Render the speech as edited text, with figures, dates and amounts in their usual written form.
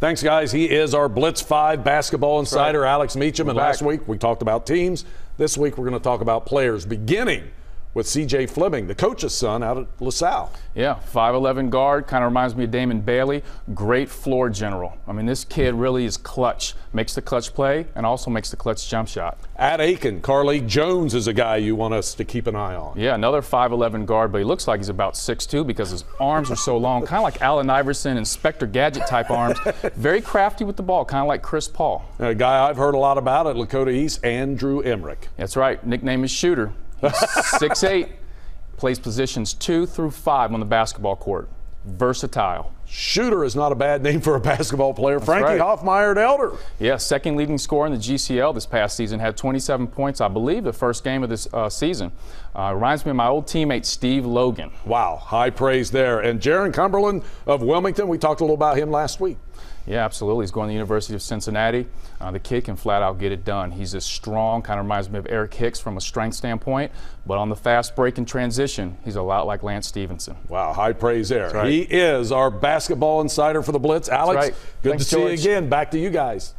Thanks, guys. He is our Blitz 5 basketball insider, right. Alex Meacham. And last week we talked about teams. This week we're going to talk about players, beginning with C.J. Fleming, the coach's son out at LaSalle. Yeah, 5'11 guard, kind of reminds me of Damon Bailey. Great floor general. I mean, this kid really is clutch. Makes the clutch play and also makes the clutch jump shot. At Aiken, Carly Jones is a guy you want us to keep an eye on. Yeah, another 5'11 guard, but he looks like he's about 6'2" because his arms are so long, kind of like Allen Iverson and Spectre Gadget type arms. Very crafty with the ball, kind of like Chris Paul. And a guy I've heard a lot about at Lakota East, Andrew Emmerich. That's right, nickname is Shooter. 6'8", plays positions 2 through 5 on the basketball court. Versatile. Shooter is not a bad name for a basketball player. That's Frankie Hoffmeyer at Elder. Yeah, second leading scorer in the GCL this past season. Had 27 points, I believe, the first game of this season. Reminds me of my old teammate, Steve Logan. Wow, high praise there. And Jaron Cumberland of Wilmington, we talked a little about him last week. Yeah, absolutely. He's going to the University of Cincinnati. The kid can flat out get it done. He's just strong, kind of reminds me of Eric Hicks from a strength standpoint, but on the fast break and transition, he's a lot like Lance Stevenson. Wow, high praise there. Right. He is our basketball insider for the Blitz. Alex, good to see you again. Back to you guys.